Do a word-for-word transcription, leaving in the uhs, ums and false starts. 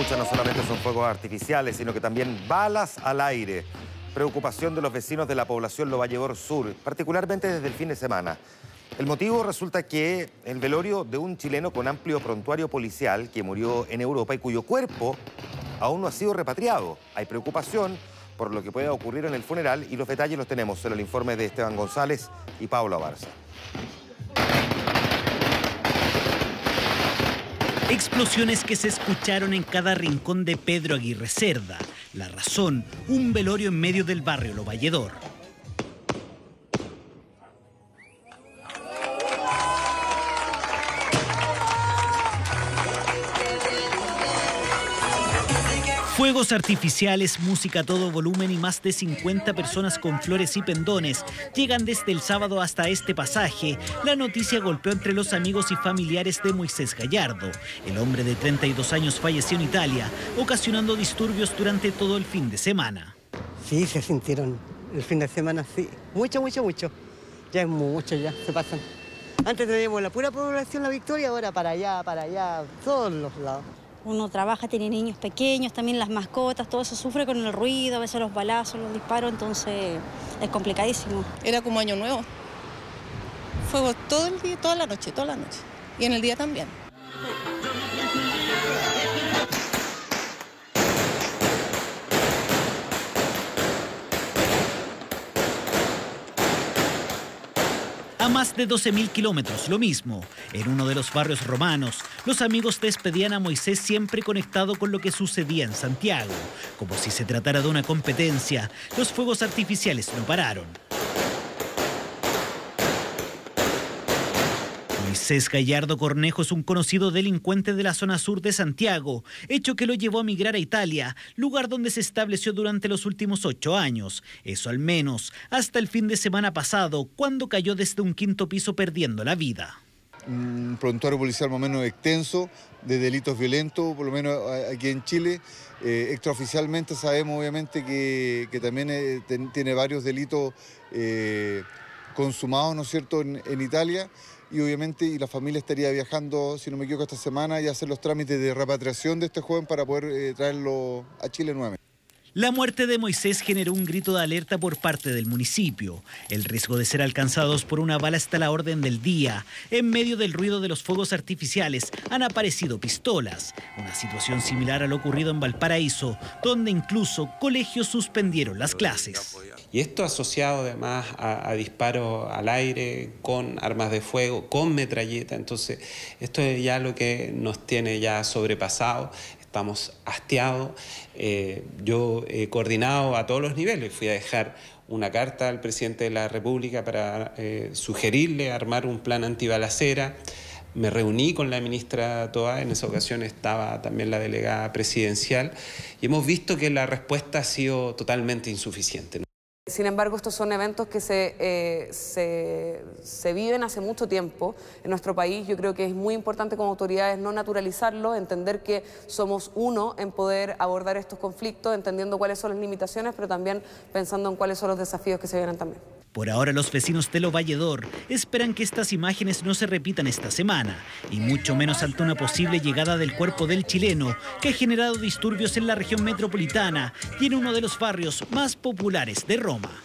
escucha no solamente son fuegos artificiales, sino que también balas al aire. Preocupación de los vecinos de la población Lo Valledor Sur, particularmente desde el fin de semana. El motivo resulta que el velorio de un chileno con amplio prontuario policial que murió en Europa y cuyo cuerpo aún no ha sido repatriado. Hay preocupación por lo que pueda ocurrir en el funeral y los detalles los tenemos en el informe de Esteban González y Pablo Abarza. Explosiones que se escucharon en cada rincón de Pedro Aguirre Cerda. La razón, un velorio en medio del barrio Lo Valledor. Fuegos artificiales, música a todo volumen y más de cincuenta personas con flores y pendones llegan desde el sábado hasta este pasaje. La noticia golpeó entre los amigos y familiares de Moisés Gallardo. El hombre de treinta y dos años falleció en Italia, ocasionando disturbios durante todo el fin de semana. Sí, se sintieron el fin de semana, sí. Mucho, mucho, mucho. Ya es mucho, ya se pasan. Antes teníamos la pura población La Victoria, ahora para allá, para allá, todos los lados. Uno trabaja, tiene niños pequeños, también las mascotas, todo eso sufre con el ruido, a veces los balazos, los disparos, entonces es complicadísimo. Era como año nuevo. Fuego todo el día, toda la noche, toda la noche. Y en el día también. A más de doce mil kilómetros, lo mismo. En uno de los barrios romanos, los amigos despedían a Moisés siempre conectado con lo que sucedía en Santiago. Como si se tratara de una competencia, los fuegos artificiales no pararon. Moisés Gallardo Cornejo es un conocido delincuente de la zona sur de Santiago, hecho que lo llevó a migrar a Italia, lugar donde se estableció durante los últimos ocho años. Eso al menos, hasta el fin de semana pasado, cuando cayó desde un quinto piso perdiendo la vida. Un prontuario policial más o menos extenso de delitos violentos, por lo menos aquí en Chile. Eh, extraoficialmente sabemos obviamente que, que también eh, ten, tiene varios delitos eh, consumados, ¿no es cierto?, en, en Italia. Y obviamente y la familia estaría viajando, si no me equivoco, esta semana y hacer los trámites de repatriación de este joven para poder eh, traerlo a Chile nuevamente. La muerte de Moisés generó un grito de alerta por parte del municipio. El riesgo de ser alcanzados por una bala está a la orden del día. En medio del ruido de los fuegos artificiales han aparecido pistolas. Una situación similar a lo ocurrido en Valparaíso, donde incluso colegios suspendieron las clases. Y esto asociado además a, a disparos al aire, con armas de fuego, con metralleta. Entonces, esto es ya lo que nos tiene ya sobrepasado. Estamos hastiados. Eh, yo he coordinado a todos los niveles. Fui a dejar una carta al presidente de la República para eh, sugerirle armar un plan antibalacera. Me reuní con la ministra Toá, en esa ocasión estaba también la delegada presidencial, y hemos visto que la respuesta ha sido totalmente insuficiente. Sin embargo, estos son eventos que se, eh, se, se viven hace mucho tiempo en nuestro país. Yo creo que es muy importante como autoridades no naturalizarlo, entender que somos uno en poder abordar estos conflictos, entendiendo cuáles son las limitaciones, pero también pensando en cuáles son los desafíos que se vienen también. Por ahora, los vecinos de Lo Valledor esperan que estas imágenes no se repitan esta semana, y mucho menos ante una posible llegada del cuerpo del chileno, que ha generado disturbios en la región metropolitana y en uno de los barrios más populares de Roma.